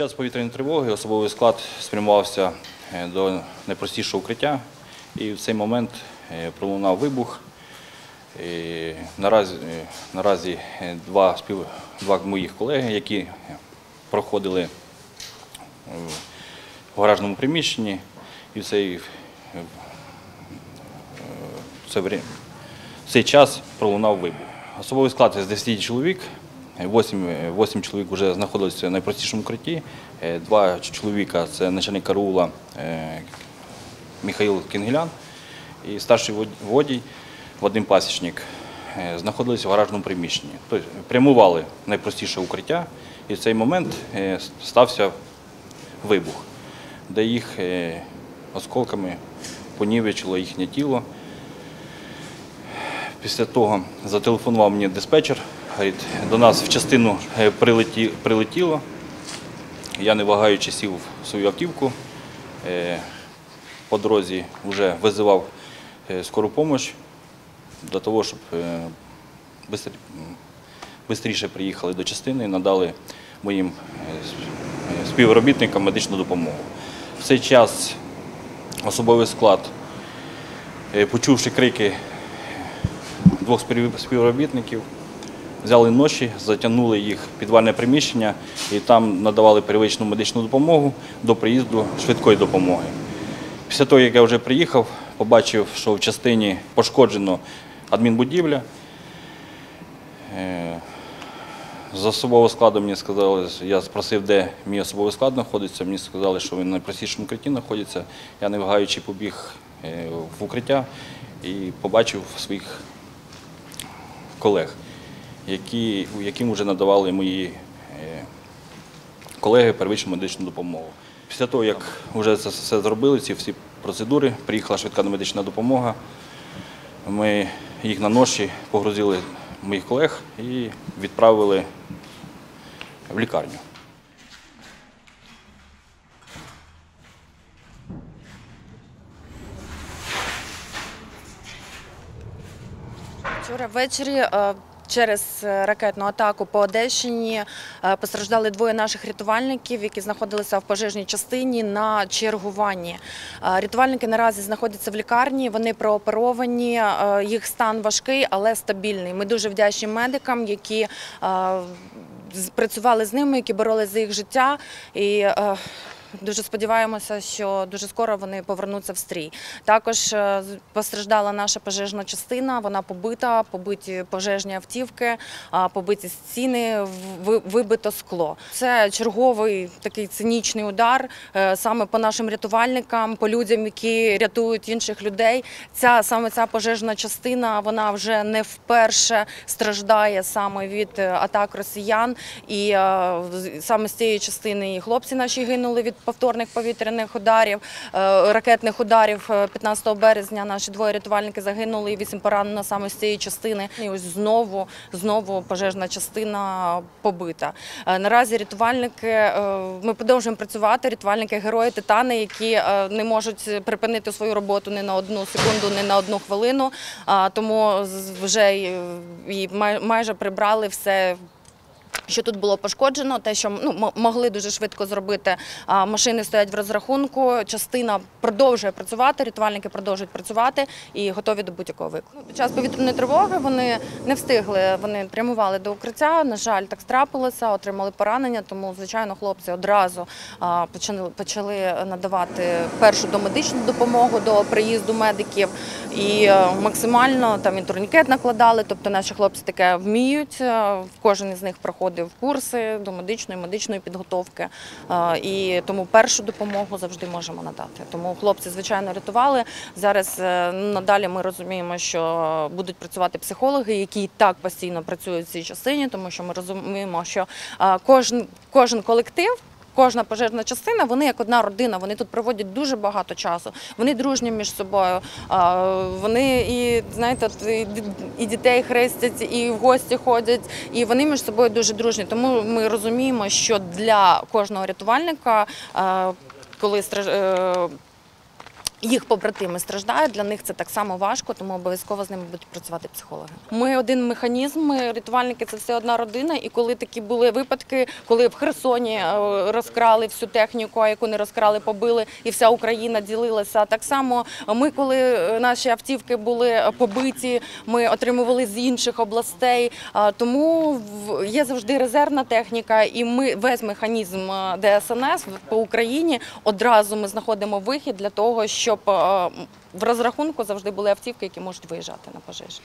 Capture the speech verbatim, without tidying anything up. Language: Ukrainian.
час повітряної тривоги особовий склад спрямувався до найпростішого укриття, і в цей момент пролунав вибух. І наразі, наразі два, спів, два моїх колеги, які проходили в гаражному приміщенні, і в цей, в цей час пролунав вибух. Особовий склад з десяти чоловік, вісім чоловік вже знаходилися в найпростішому укритті, два чоловіка – це начальник караула Михайло Кінгілян і старший водій Вадим Пасічник, знаходилися в гаражному приміщенні. Тобто прямували в найпростіше укриття, і в цей момент стався вибух, де їх осколками понівечило їхнє тіло. Після того зателефонував мені диспетчер, говорить, до нас в частину прилетіло, я не вагаючи сів в свою автівку, по дорозі вже визивав скору допомогу, для того, щоб швидше приїхали до частини і надали моїм співробітникам медичну допомогу. В цей час особовий склад, почувши крики двох співробітників, взяли ноші, затягнули їх в підвальне приміщення і там надавали первинну медичну допомогу до приїзду швидкої допомоги. Після того, як я вже приїхав, побачив, що в частині пошкоджено адмінбудівля. З особового складу мені сказали, я спросив, де мій особовий склад знаходиться. Мені сказали, що він на найпростішому укритті знаходиться. Я, не вагаючи, побіг в укриття і побачив своїх колег, які, яким вже надавали мої колеги первинну медичну допомогу. Після того, як вже це все зробили, ці всі процедури, приїхала швидка медична допомога. Ми їх на ноші погрузили моїх колег і відправили в лікарню. Вчора ввечері через ракетну атаку по Одещині постраждали двоє наших рятувальників, які знаходилися в пожежній частині на чергуванні. Рятувальники наразі знаходяться в лікарні, вони прооперовані, їх стан важкий, але стабільний. Ми дуже вдячні медикам, які працювали з ними, які боролися за їх життя. І дуже сподіваємося, що дуже скоро вони повернуться в стрій. Також постраждала наша пожежна частина, вона побита, побиті пожежні автівки, побиті стіни, вибито скло. Це черговий такий цинічний удар саме по нашим рятувальникам, по людям, які рятують інших людей. Ця, саме ця пожежна частина, вона вже не вперше страждає саме від атак росіян. І саме з цієї частини і хлопці наші гинули від повторних повітряних ударів, ракетних ударів. п'ятнадцятого березня наші двоє рятувальники загинули і вісім поранено саме з цієї частини. І ось знову, знову пожежна частина побита. Наразі рятувальники, ми продовжуємо працювати, рятувальники герої, титани, які не можуть припинити свою роботу ні на одну секунду, ні на одну хвилину, тому вже і майже прибрали все, що тут було пошкоджено, те, що ну, могли дуже швидко зробити. А, машини стоять в розрахунку, частина продовжує працювати, рятувальники продовжують працювати і готові до будь-якого виклику. Під час повітряної тривоги вони не встигли, вони прямували до укриття, на жаль, так трапилося, отримали поранення, тому, звичайно, хлопці одразу а, почали, почали надавати першу домедичну допомогу до приїзду медиків і а, максимально там і турнікет накладали, тобто наші хлопці таке вміють, а, кожен із них проходить в курси до медичної, медичної підготовки, і тому першу допомогу завжди можемо надати. Тому хлопці, звичайно, рятували. Зараз надалі ми розуміємо, що будуть працювати психологи, які і так постійно працюють в цій частині, тому що ми розуміємо, що кожен, кожен колектив, кожна пожежна частина, вони як одна родина, вони тут проводять дуже багато часу, вони дружні між собою, вони і, знаєте, і дітей хрестять, і в гості ходять, і вони між собою дуже дружні. Тому ми розуміємо, що для кожного рятувальника, коли їх побратими страждають, для них це так само важко, тому обов'язково з ними будуть працювати психологи. Ми один механізм, ми рятувальники – це все одна родина, і коли такі були випадки, коли в Херсоні розкрали всю техніку, а яку не розкрали, побили, і вся Україна ділилася. Так само ми, коли наші автівки були побиті, ми отримували з інших областей, тому є завжди резервна техніка, і ми весь механізм Д С Н С по Україні одразу ми знаходимо вихід для того, щоб в розрахунку завжди були автівки, які можуть виїжджати на пожежі.